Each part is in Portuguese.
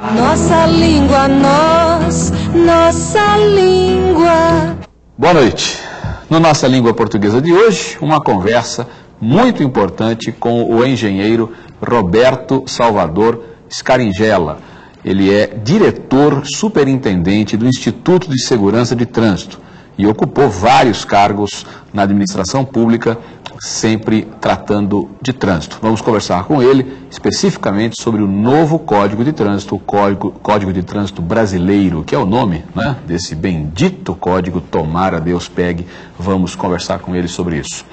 Nossa língua, nossa língua. Boa noite. No Nossa Língua Portuguesa de hoje, uma conversa muito importante com o engenheiro Roberto Salvador Scaringella. Ele é diretor superintendente do Instituto de Segurança de Trânsito e ocupou vários cargos na administração pública, sempre tratando de trânsito. Vamos conversar com ele especificamente sobre o novo Código de Trânsito, o Código de Trânsito Brasileiro, que é o nome, né, desse bendito código, tomara Deus pegue. Vamos conversar com ele sobre isso.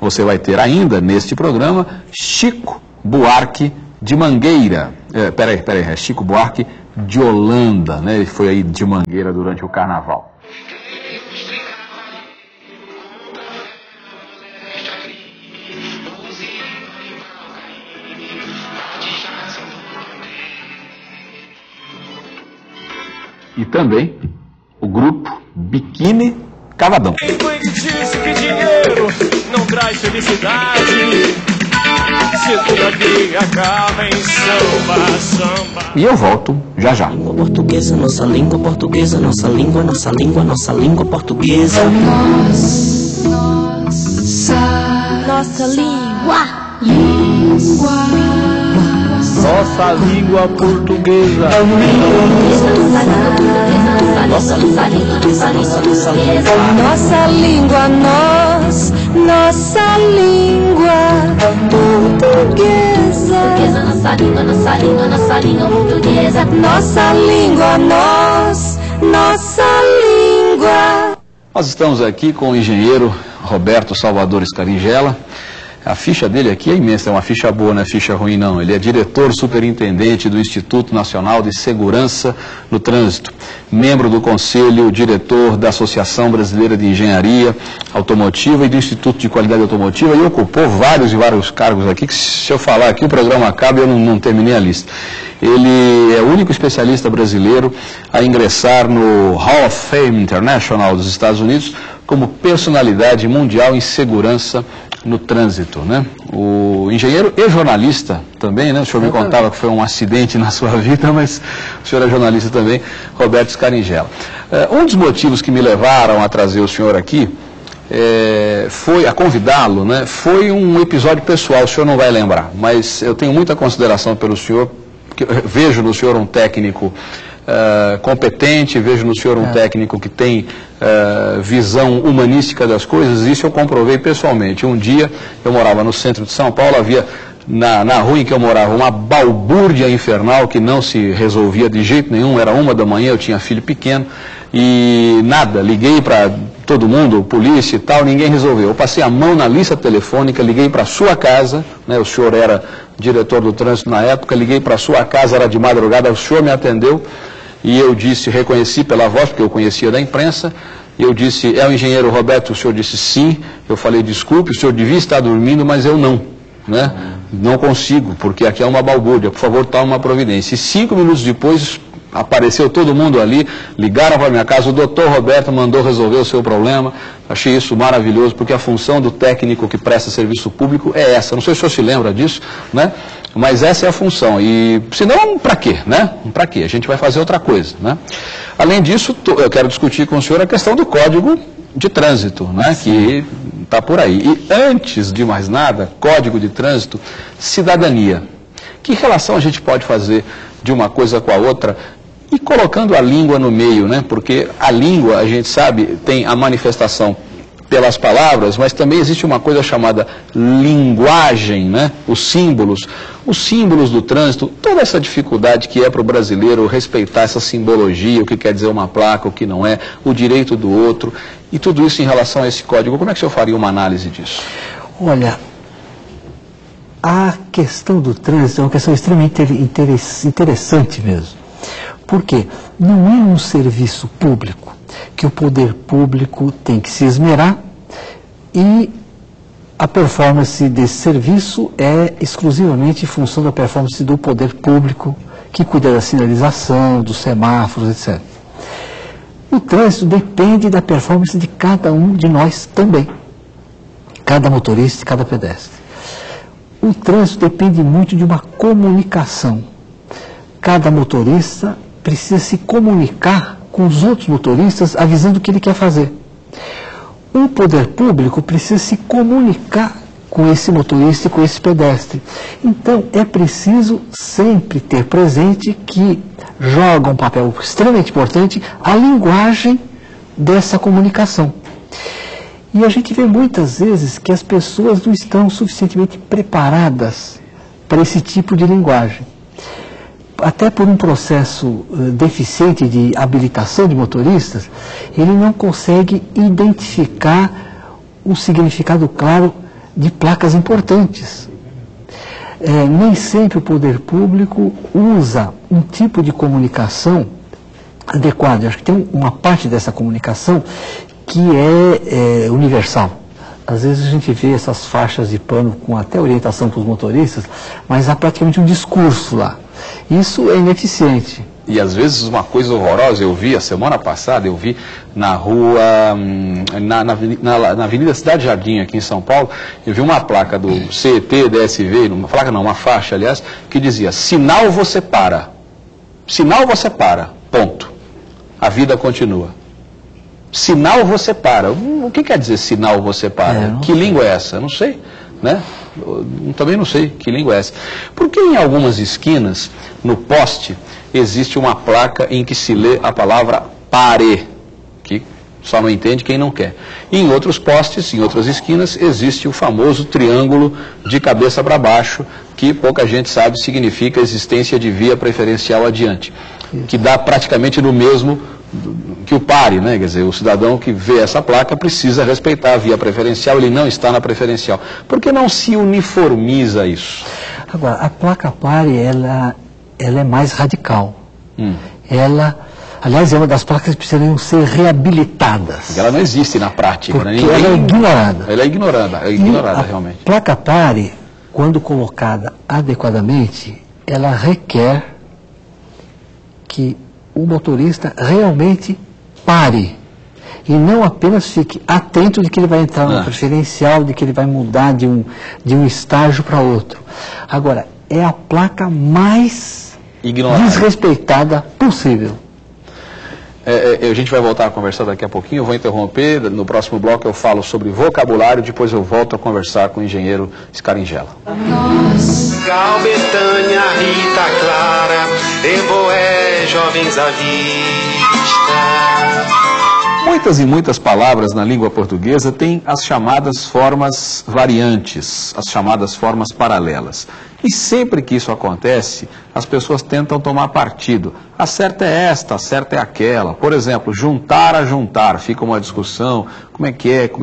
Você vai ter ainda neste programa Chico Buarque de Mangueira. É Chico Buarque de Hollanda, né? Ele foi aí de Mangueira durante o carnaval. E também o grupo Biquíni Cavadão. Quem foi que disse que dinheiro não traz felicidade? Se tudo acaba em samba. E eu volto já já. Língua portuguesa, nossa língua portuguesa, nossa língua, nossa língua, nossa língua portuguesa. Nossa língua. Língua. Nossa língua portuguesa. Nossa língua, nossa língua portuguesa. Nossa língua portuguesa. Nossa língua, nossa língua. Nós estamos aqui com o engenheiro Roberto Salvador Scaringella. A ficha dele aqui é imensa, é uma ficha boa, não é ficha ruim não. Ele é diretor superintendente do Instituto Nacional de Segurança no Trânsito, membro do Conselho Diretor da Associação Brasileira de Engenharia Automotiva e do Instituto de Qualidade Automotiva, e ocupou vários cargos aqui, que se eu falar aqui o programa acaba e eu não terminei a lista. Ele é o único especialista brasileiro a ingressar no Hall of Fame International dos Estados Unidos como personalidade mundial em segurança no trânsito, né? O engenheiro e jornalista também, né? O senhor me contava que foi um acidente na sua vida, mas o senhor é jornalista também, Roberto Scaringella. Um dos motivos que me levaram a trazer o senhor aqui, foi a convidá-lo, né? Foi um episódio pessoal, o senhor não vai lembrar, mas eu tenho muita consideração pelo senhor, porque vejo no senhor um técnico competente, vejo no senhor um técnico que tem visão humanística das coisas. Isso eu comprovei pessoalmente. Um dia eu morava no centro de São Paulo, havia na rua em que eu morava uma balbúrdia infernal que não se resolvia de jeito nenhum. Era 1h da manhã, eu tinha filho pequeno e nada, liguei para todo mundo, polícia e tal, ninguém resolveu. Eu passei a mão na lista telefônica, liguei para a sua casa, né, o senhor era diretor do trânsito na época, liguei para a sua casa, era de madrugada, o senhor me atendeu. E eu disse, reconheci pela voz, porque eu conhecia da imprensa, e eu disse, é o engenheiro Roberto? O senhor disse sim. Eu falei, desculpe, o senhor devia estar dormindo, mas eu não, né? Não consigo, porque aqui é uma balbúrdia, por favor, tome uma providência. E 5 minutos depois, apareceu todo mundo ali, ligaram para minha casa, o doutor Roberto mandou resolver o seu problema. Achei isso maravilhoso, porque a função do técnico que presta serviço público é essa. Não sei se o senhor se lembra disso, né? Mas essa é a função. E senão, para quê, né? Para quê? A gente vai fazer outra coisa, né? Além disso, eu quero discutir com o senhor a questão do Código de Trânsito, né? Que está por aí. E antes de mais nada, Código de Trânsito, cidadania. Que relação a gente pode fazer de uma coisa com a outra? E colocando a língua no meio, né? Porque a língua, a gente sabe, tem a manifestação pelas palavras, mas também existe uma coisa chamada linguagem, né? Os símbolos do trânsito, toda essa dificuldade que é para o brasileiro respeitar essa simbologia, o que quer dizer uma placa, o que não é, o direito do outro, e tudo isso em relação a esse código. Como é que o senhor faria uma análise disso? Olha, a questão do trânsito é uma questão extremamente interessante mesmo. Porque não é um serviço público que o poder público tem que se esmerar e a performance desse serviço é exclusivamente função da performance do poder público que cuida da sinalização, dos semáforos, etc. O trânsito depende da performance de cada um de nós também, cada motorista e cada pedestre. O trânsito depende muito de uma comunicação cada motorista precisa se comunicar com os outros motoristas avisando o que ele quer fazer. O poder público precisa se comunicar com esse motorista e com esse pedestre. Então, é preciso sempre ter presente que joga um papel extremamente importante a linguagem dessa comunicação. E a gente vê muitas vezes que as pessoas não estão suficientemente preparadas para esse tipo de linguagem. Até por um processo deficiente de habilitação de motoristas, ele não consegue identificar o significado claro de placas importantes. Nem sempre o poder público usa um tipo de comunicação adequado. Eu acho que tem uma parte dessa comunicação que é universal. Às vezes a gente vê essas faixas de pano com até orientação para os motoristas, mas há praticamente um discurso lá. Isso é ineficiente. E às vezes uma coisa horrorosa, eu vi a semana passada, eu vi na rua, na Avenida Cidade Jardim, aqui em São Paulo, eu vi uma placa do CET, DSV, uma placa não, uma faixa, aliás, que dizia, sinal você para, ponto, a vida continua. Sinal você para. O que quer dizer sinal você para? Que língua é essa? Não sei, né? Eu também não sei que língua é essa. Porque em algumas esquinas, no poste, existe uma placa em que se lê a palavra pare, que só não entende quem não quer. E em outros postes, em outras esquinas, existe o famoso triângulo de cabeça para baixo, que pouca gente sabe significa existência de via preferencial adiante, que dá praticamente no mesmo que o pare, né? Quer dizer, o cidadão que vê essa placa precisa respeitar a via preferencial, ele não está na preferencial. Por que não se uniformiza isso? Agora, a placa pare, ela é mais radical. Aliás, é uma das placas que precisariam ser reabilitadas. Porque ela não existe na prática. Porque ninguém, ela é ignorada. Ela é ignorada, realmente. A placa pare, quando colocada adequadamente, ela requer que o motorista realmente pare e não apenas fique atento de que ele vai entrar no preferencial, de que ele vai mudar de um estágio para outro. Agora, é a placa mais desrespeitada possível. A gente vai voltar a conversar daqui a pouquinho, eu vou interromper, no próximo bloco eu falo sobre vocabulário, depois eu volto a conversar com o engenheiro Scaringella. Gal, Betânia, Rita, Clara, Deboé, jovens à vista. Muitas e muitas palavras na língua portuguesa têm as chamadas formas variantes, as chamadas formas paralelas. E sempre que isso acontece, as pessoas tentam tomar partido. A certa é esta, a certa é aquela. Por exemplo, juntar a juntar, fica uma discussão, como é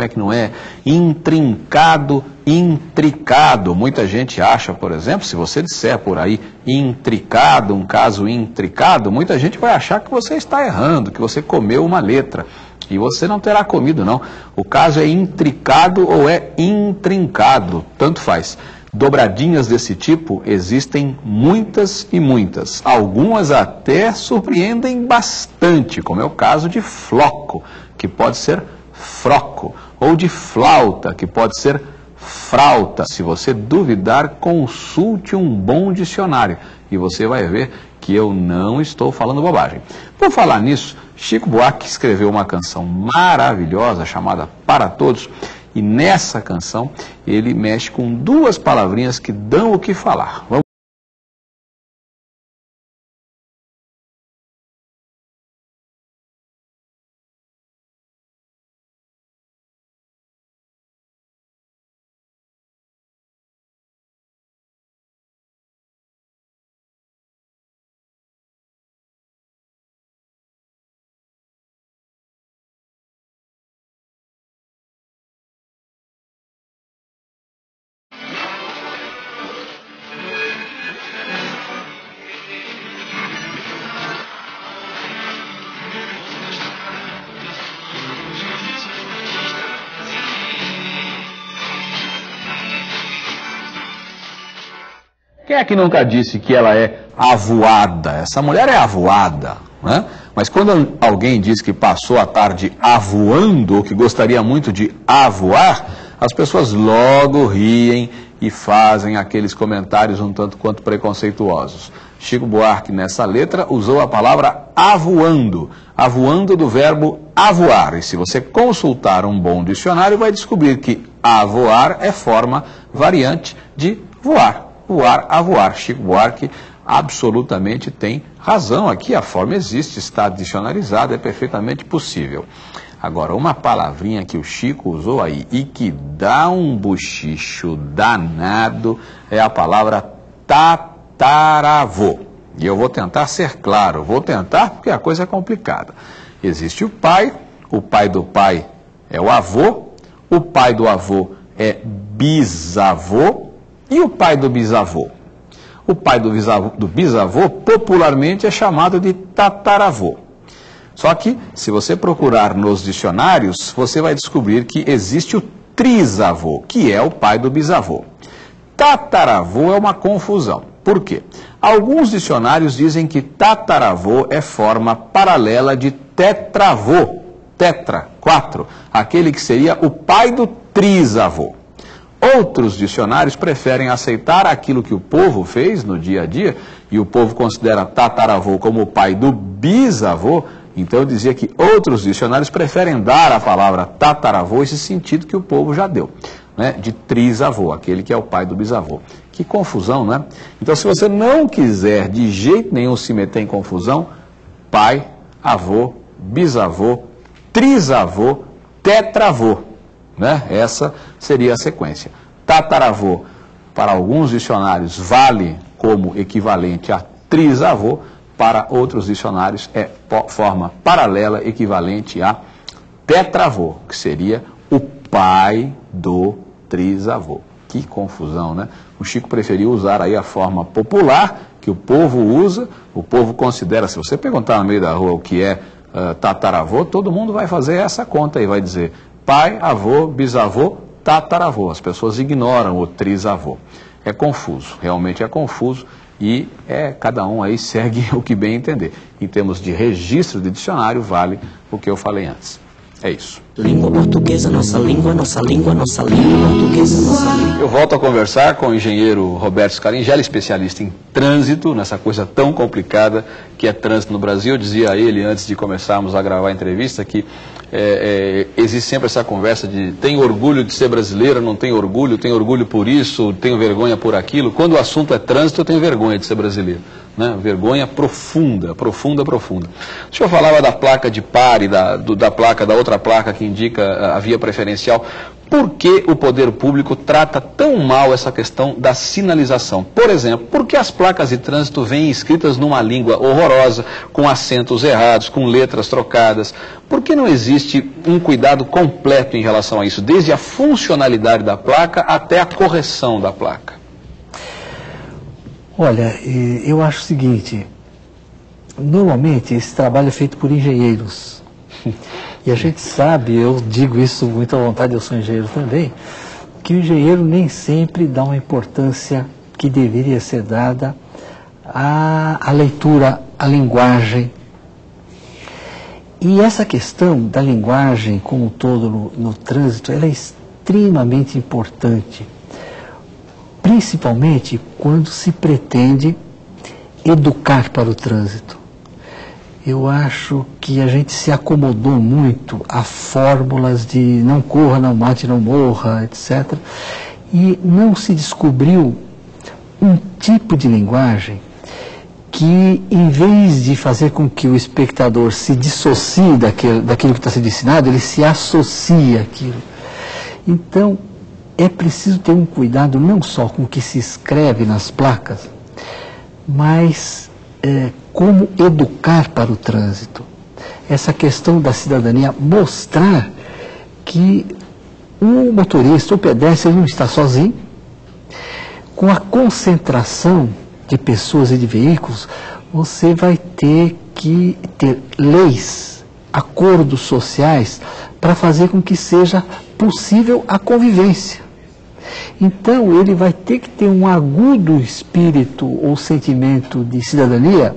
que não é. Intrincado, intricado. Muita gente acha, por exemplo, se você disser por aí, intricado, um caso intricado, muita gente vai achar que você está errando, que você comeu uma letra. E você não terá comido, não. O caso é intricado ou é intrincado, tanto faz. Dobradinhas desse tipo existem muitas e muitas. Algumas até surpreendem bastante, como é o caso de floco, que pode ser froco, ou de flauta, que pode ser frauta. Se você duvidar, consulte um bom dicionário e você vai ver que eu não estou falando bobagem. Por falar nisso, Chico Buarque escreveu uma canção maravilhosa chamada Para Todos. E nessa canção, ele mexe com duas palavrinhas que dão o que falar. Vamos... Quem é que nunca disse que ela é avoada? Essa mulher é avoada, né? Mas quando alguém diz que passou a tarde avoando, ou que gostaria muito de avoar, as pessoas logo riem e fazem aqueles comentários um tanto quanto preconceituosos. Chico Buarque, nessa letra, usou a palavra avoando, avoando do verbo avoar. E se você consultar um bom dicionário, vai descobrir que avoar é forma variante de voar, voar, avoar. Chico Buarque absolutamente tem razão aqui, a forma existe, está dicionarizada, é perfeitamente possível. Agora, uma palavrinha que o Chico usou aí e que dá um bochicho danado é a palavra tataravô. E eu vou tentar ser claro, vou tentar porque a coisa é complicada. Existe o pai do pai é o pai do avô é bisavô e o pai do bisavô. O pai do bisavô popularmente é chamado de tataravô. Só que, se você procurar nos dicionários, você vai descobrir que existe o trisavô, que é o pai do bisavô. Tataravô é uma confusão. Por quê? Alguns dicionários dizem que tataravô é forma paralela de tetravô, tetra, quatro, aquele que seria o pai do trisavô. Outros dicionários preferem aceitar aquilo que o povo fez no dia a dia, e o povo considera tataravô como o pai do bisavô. Então eu dizia que outros dicionários preferem dar à palavra tataravô esse sentido que o povo já deu, né? De trisavô, aquele que é o pai do bisavô. Que confusão, né? Então se você não quiser de jeito nenhum se meter em confusão, pai, avô, bisavô, trisavô, tetravô, né? Essa seria a sequência. Tataravô, para alguns dicionários, vale como equivalente a trisavô. Para outros dicionários, é forma paralela equivalente a tetravô, que seria o pai do trisavô. Que confusão, né? O Chico preferiu usar aí a forma popular, que o povo usa, o povo considera. Se você perguntar no meio da rua o que é tataravô, todo mundo vai fazer essa conta e vai dizer pai, avô, bisavô, tataravô. As pessoas ignoram o trisavô. É confuso, realmente é confuso. E cada um aí segue o que bem entender. Em termos de registro de dicionário, vale o que eu falei antes. É isso. Língua portuguesa, nossa língua, nossa língua, nossa língua portuguesa, nossa língua. Eu volto a conversar com o engenheiro Roberto Scaringella, especialista em trânsito, nessa coisa tão complicada que é trânsito no Brasil. Eu dizia a ele, antes de começarmos a gravar a entrevista, que existe sempre essa conversa de tem orgulho de ser brasileiro, não tem orgulho por isso, tenho vergonha por aquilo. Quando o assunto é trânsito, eu tenho vergonha de ser brasileiro, né? Vergonha profunda, profunda, profunda. O senhor falava da placa de pare, da outra placa que indica a via preferencial. Por que o poder público trata tão mal essa questão da sinalização? Por exemplo, por que as placas de trânsito vêm escritas numa língua horrorosa, com acentos errados, com letras trocadas? Por que não existe um cuidado completo em relação a isso, desde a funcionalidade da placa até a correção da placa? Olha, eu acho o seguinte, normalmente esse trabalho é feito por engenheiros. E a gente sabe, eu digo isso muito à vontade, eu sou engenheiro também, que o engenheiro nem sempre dá uma importância que deveria ser dada à leitura, à linguagem. E essa questão da linguagem como um todo no trânsito, ela é extremamente importante, principalmente quando se pretende educar para o trânsito. Eu acho que a gente se acomodou muito a fórmulas de não corra, não mate, não morra, etc. E não se descobriu um tipo de linguagem que, em vez de fazer com que o espectador se dissocie daquilo que está sendo ensinado, ele se associa àquilo. Então, é preciso ter um cuidado não só com o que se escreve nas placas, mas como educar para o trânsito. Essa questão da cidadania, mostrar que o motorista, o pedestre, não está sozinho. Com a concentração de pessoas e de veículos, você vai ter que ter leis, acordos sociais, para fazer com que seja possível a convivência. Então, ele vai ter que ter um agudo espírito ou sentimento de cidadania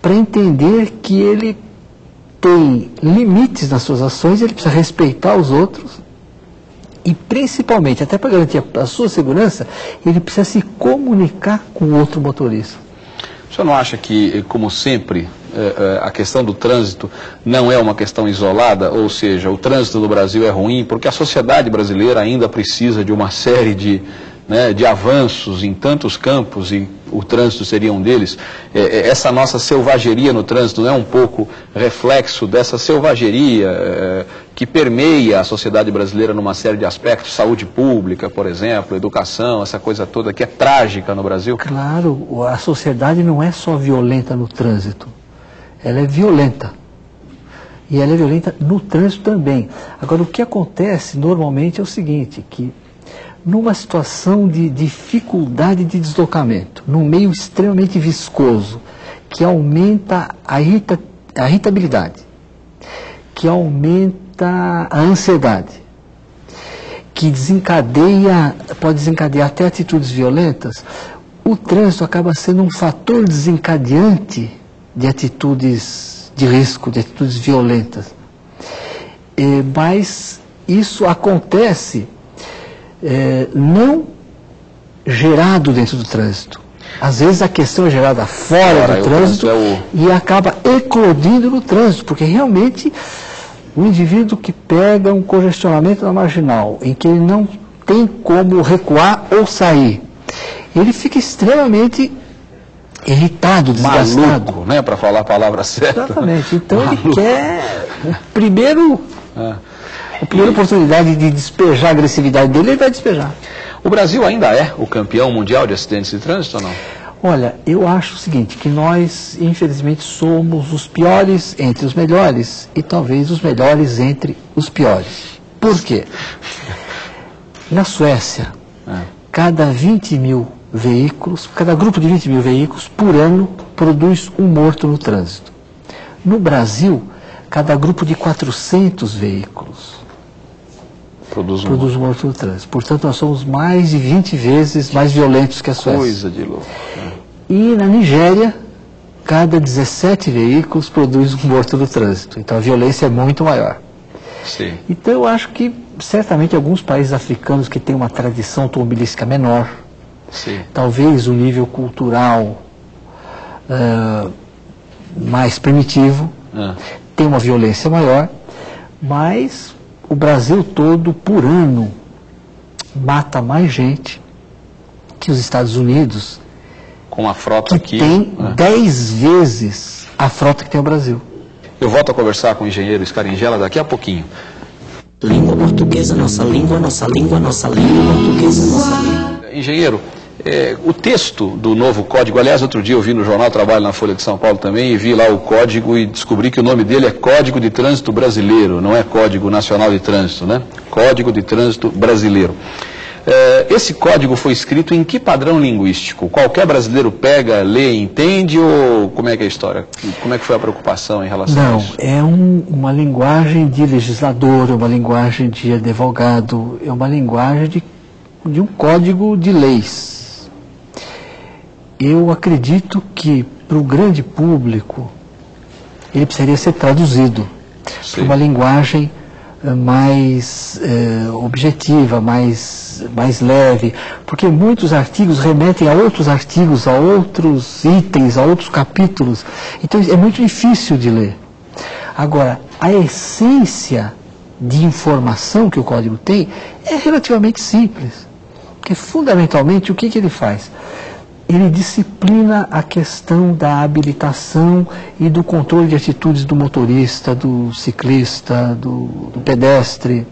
para entender que ele tem limites nas suas ações, ele precisa respeitar os outros e principalmente, até para garantir a sua segurança, ele precisa se comunicar com o outro motorista. O senhor não acha que, como sempre, a questão do trânsito não é uma questão isolada? Ou seja, o trânsito do Brasil é ruim porque a sociedade brasileira ainda precisa de uma série de avanços em tantos campos e o trânsito seria um deles. Essa nossa selvageria no trânsito não é um pouco reflexo dessa selvageria que permeia a sociedade brasileira numa série de aspectos, saúde pública, por exemplo, educação, essa coisa toda que é trágica no Brasil? Claro, a sociedade não é só violenta no trânsito, ela é violenta. E ela é violenta no trânsito também. Agora, o que acontece normalmente é o seguinte, que numa situação de dificuldade de deslocamento, num meio extremamente viscoso, que aumenta a irritabilidade, que aumenta a ansiedade, que pode desencadear até atitudes violentas, o trânsito acaba sendo um fator desencadeante de atitudes de risco, de atitudes violentas. Mas isso acontece não gerado dentro do trânsito. Às vezes a questão é gerada fora do trânsito e acaba eclodindo no trânsito, porque realmente o indivíduo que pega um congestionamento na marginal, em que ele não tem como recuar ou sair, ele fica extremamente irritado, desgastado. Maluco, né? Para falar a palavra certa. Exatamente. Então Maluco. Ele quer primeiro... A primeira oportunidade de despejar a agressividade dele, ele vai despejar. O Brasil ainda é o campeão mundial de acidentes de trânsito ou não? Olha, eu acho o seguinte, que nós, infelizmente, somos os piores entre os melhores e talvez os melhores entre os piores. Por quê? Na Suécia, cada 20 mil veículos, cada grupo de 20 mil veículos por ano produz um morto no trânsito. No Brasil, cada grupo de 400 veículos produz um morto no trânsito. Portanto, nós somos mais de 20 vezes mais violentos que a Suécia. Coisa de louco. E na Nigéria, cada 17 veículos produz um morto no trânsito. Então, a violência é muito maior. Sim. Então, eu acho que, certamente, alguns países africanos que têm uma tradição automobilística menor, sim, talvez um nível cultural mais primitivo, tem uma violência maior, mas... O Brasil todo, por ano, mata mais gente que os Estados Unidos, com a frota que tem 10 vezes a frota que tem o Brasil. Eu volto a conversar com o engenheiro Scaringella daqui a pouquinho. Língua portuguesa, nossa língua, nossa língua, nossa língua portuguesa, nossa língua. Engenheiro, o texto do novo código, aliás, outro dia eu vi no jornal, trabalho na Folha de São Paulo também, e vi lá o código e descobri que o nome dele é Código de Trânsito Brasileiro, não é Código Nacional de Trânsito, né? Código de Trânsito Brasileiro. Esse código foi escrito em que padrão linguístico? Qualquer brasileiro pega, lê, entende, ou como é que é a história? Como é que foi a preocupação em relação a isso? Não, é uma linguagem de legislador, é uma linguagem de advogado, é uma linguagem de um código de leis. Eu acredito que, para o grande público, ele precisaria ser traduzido para uma linguagem mais objetiva, mais leve, porque muitos artigos remetem a outros artigos, a outros itens, a outros capítulos. Então, é muito difícil de ler. Agora, a essência de informação que o código tem é relativamente simples, porque, fundamentalmente, o que ele faz? Ele disciplina a questão da habilitação e do controle de atitudes do motorista, do ciclista, do pedestre.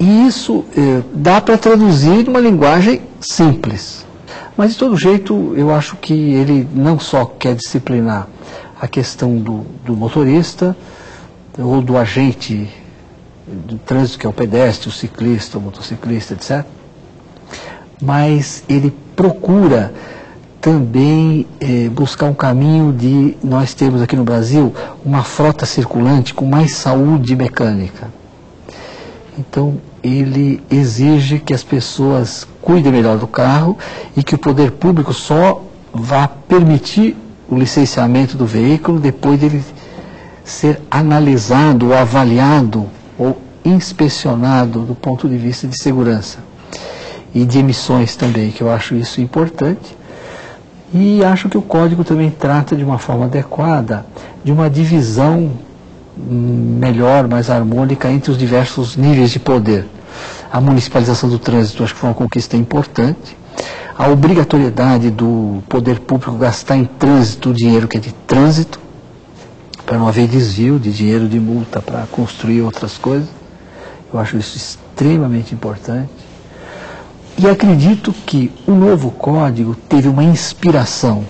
E isso dá para traduzir numa linguagem simples. Mas, de todo jeito, eu acho que ele não só quer disciplinar a questão do motorista ou do agente do trânsito, que é o pedestre, o ciclista, o motociclista, etc., mas ele procura também buscar um caminho de nós termos aqui no Brasil uma frota circulante com mais saúde mecânica. Então, ele exige que as pessoas cuidem melhor do carro e que o poder público só vá permitir o licenciamento do veículo depois dele ser analisado, avaliado ou inspecionado do ponto de vista de segurança e de emissões também, que eu acho isso importante. E acho que o código também trata de uma forma adequada de uma divisão melhor, mais harmônica entre os diversos níveis de poder. A municipalização do trânsito acho que foi uma conquista importante. A obrigatoriedade do poder público gastar em trânsito o dinheiro que é de trânsito, para não haver desvio de dinheiro de multa para construir outras coisas. Eu acho isso extremamente importante. E acredito que o novo código teve uma inspiração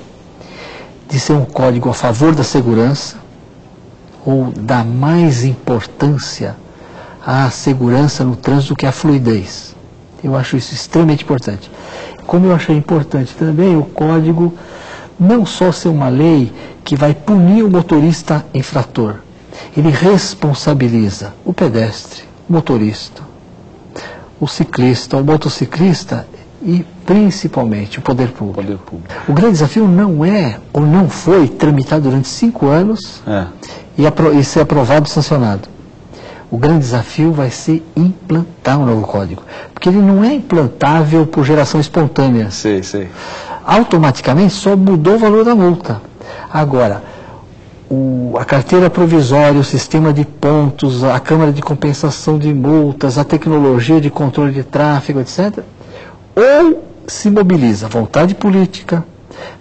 de ser um código a favor da segurança, ou dá mais importância à segurança no trânsito que à fluidez. Eu acho isso extremamente importante. Como eu achei importante também o código não só ser uma lei que vai punir o motorista infrator, ele responsabiliza o pedestre, o motorista, o ciclista, o motociclista e principalmente o poder público. O grande desafio não é, ou não foi, tramitar durante 5 anos e ser aprovado e sancionado. O grande desafio vai ser implantar um novo código, porque ele não é implantável por geração espontânea. Sim. Automaticamente só mudou o valor da multa. Agora, a carteira provisória, o sistema de pontos, a câmara de compensação de multas, a tecnologia de controle de tráfego, etc. Ou se mobiliza vontade política,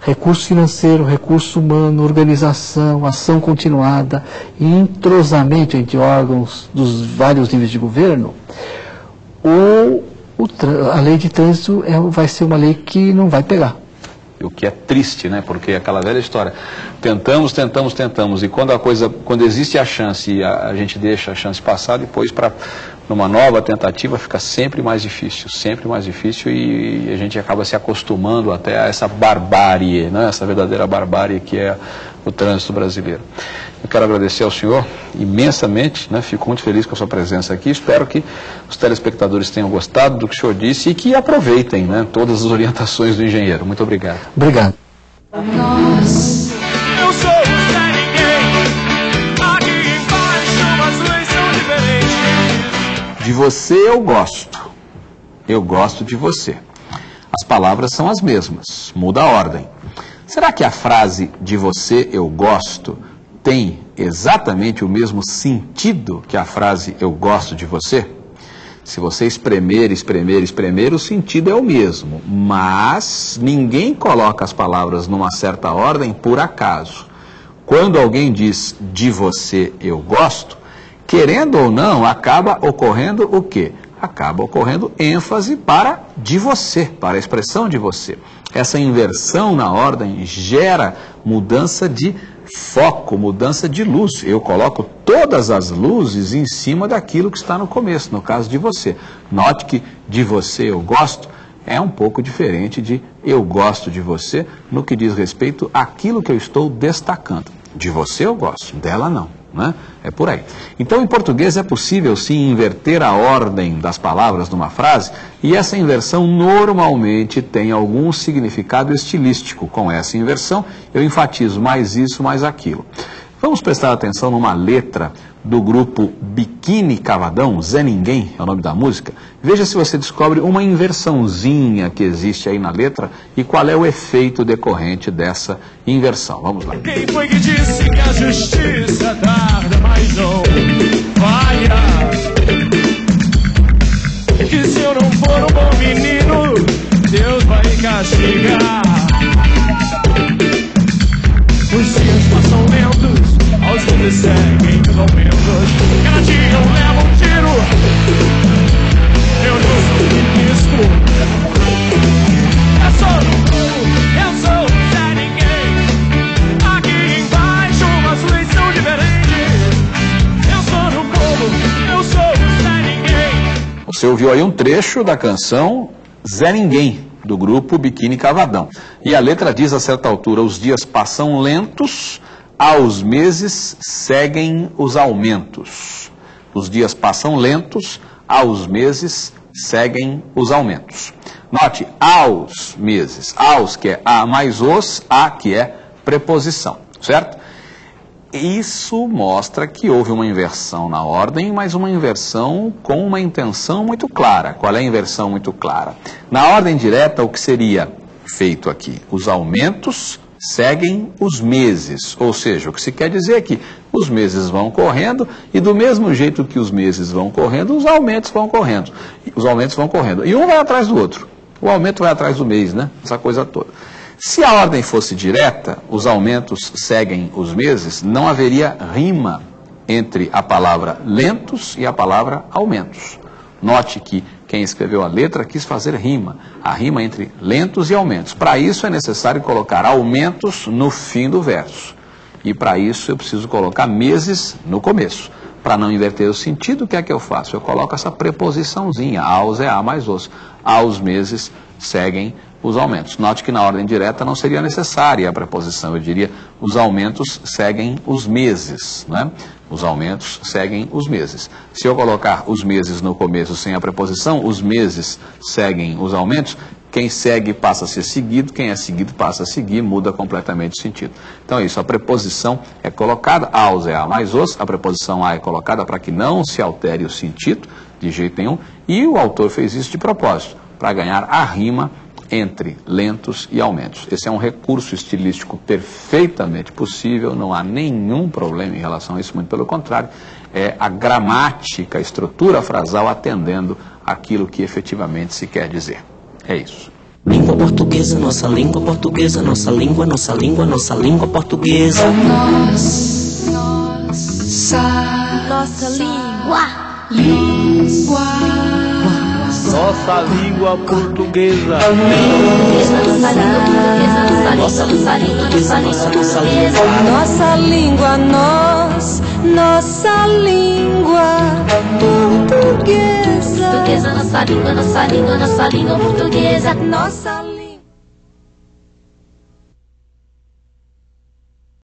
recurso financeiro, recurso humano, organização, ação continuada e entrosamento entre órgãos dos vários níveis de governo, ou a lei de trânsito vai ser uma lei que não vai pegar. O que é triste, né? Porque aquela velha história, tentamos, e quando existe a chance, a gente deixa a chance passar, depois numa nova tentativa fica sempre mais difícil, e a gente acaba se acostumando até a essa barbárie, né? Essa verdadeira barbárie que é o trânsito brasileiro. Eu quero agradecer ao senhor imensamente, né? Fico muito feliz com a sua presença aqui. Espero que os telespectadores tenham gostado do que o senhor disse e que aproveitem, né, todas as orientações do engenheiro. Muito obrigado. Obrigado. Nossa. Eu sou o Zé Ninguém. Aqui embaixo as leis são diferentes. De você eu gosto. Eu gosto de você. As palavras são as mesmas. Muda a ordem. Será que a frase de você eu gosto tem exatamente o mesmo sentido que a frase eu gosto de você? Se você espremer, o sentido é o mesmo, mas ninguém coloca as palavras numa certa ordem por acaso. Quando alguém diz de você eu gosto, querendo ou não, acaba ocorrendo o quê? Acaba ocorrendo ênfase para de você, para a expressão de você. Essa inversão na ordem gera mudança de foco, mudança de luz. Eu coloco todas as luzes em cima daquilo que está no começo, no caso de você. Note que de você eu gosto é um pouco diferente de eu gosto de você no que diz respeito àquilo que eu estou destacando. De você eu gosto, dela não, né? É por aí. Então, em português é possível sim inverter a ordem das palavras numa frase, e essa inversão normalmente tem algum significado estilístico. Com essa inversão, eu enfatizo mais isso, mais aquilo. Vamos prestar atenção numa letra do grupo Biquíni Cavadão, Zé Ninguém é o nome da música. Veja se você descobre uma inversãozinha que existe aí na letra e qual é o efeito decorrente dessa inversão. Vamos lá. Quem foi que disse que a justiça tarda, mas não falha? Que se eu não for um bom menino, Deus vai castigar. Os dias passam lentos, aos que me seguem, pelo menos. Cada dia eu levo um tiro. Eu não sou ministro. Eu sou Zé Ninguém. Aqui embaixo as leis são diferentes. Eu sou do povo, eu sou Zé Ninguém. Você ouviu aí um trecho da canção Zé Ninguém, do grupo Biquíni Cavadão. E a letra diz a certa altura, os dias passam lentos, aos meses seguem os aumentos. Os dias passam lentos, aos meses seguem os aumentos. Note, aos meses, aos que é a mais os, a que é preposição, certo? Isso mostra que houve uma inversão na ordem, mas uma inversão com uma intenção muito clara. Qual é a inversão muito clara? Na ordem direta, o que seria feito aqui? Os aumentos seguem os meses, ou seja, o que se quer dizer é que os meses vão correndo e do mesmo jeito que os meses vão correndo, os aumentos vão correndo. Os aumentos vão correndo e um vai atrás do outro. O aumento vai atrás do mês, né? Essa coisa toda. Se a ordem fosse direta, os aumentos seguem os meses, não haveria rima entre a palavra lentos e a palavra aumentos. Note que quem escreveu a letra quis fazer rima, a rima entre lentos e aumentos. Para isso é necessário colocar aumentos no fim do verso. E para isso eu preciso colocar meses no começo. Para não inverter o sentido, o que é que eu faço? Eu coloco essa preposiçãozinha, aos é a mais os. Aos meses seguem os aumentos. Note que na ordem direta não seria necessária a preposição, eu diria os aumentos seguem os meses, né? Os aumentos seguem os meses. Se eu colocar os meses no começo sem a preposição, os meses seguem os aumentos, quem segue passa a ser seguido, quem é seguido passa a seguir, muda completamente o sentido. Então é isso, a preposição é colocada, aos é a mais os, a preposição a é colocada para que não se altere o sentido de jeito nenhum, e o autor fez isso de propósito, para ganhar a rima entre lentos e aumentos. Esse é um recurso estilístico perfeitamente possível, não há nenhum problema em relação a isso, muito pelo contrário, é a gramática, a estrutura frasal atendendo aquilo que efetivamente se quer dizer. É isso. Língua portuguesa, nossa língua portuguesa, nossa língua, nossa língua, nossa língua portuguesa. Nossa língua. Nossa língua portuguesa. Nossa língua, nossa língua portuguesa. Nossa língua portuguesa.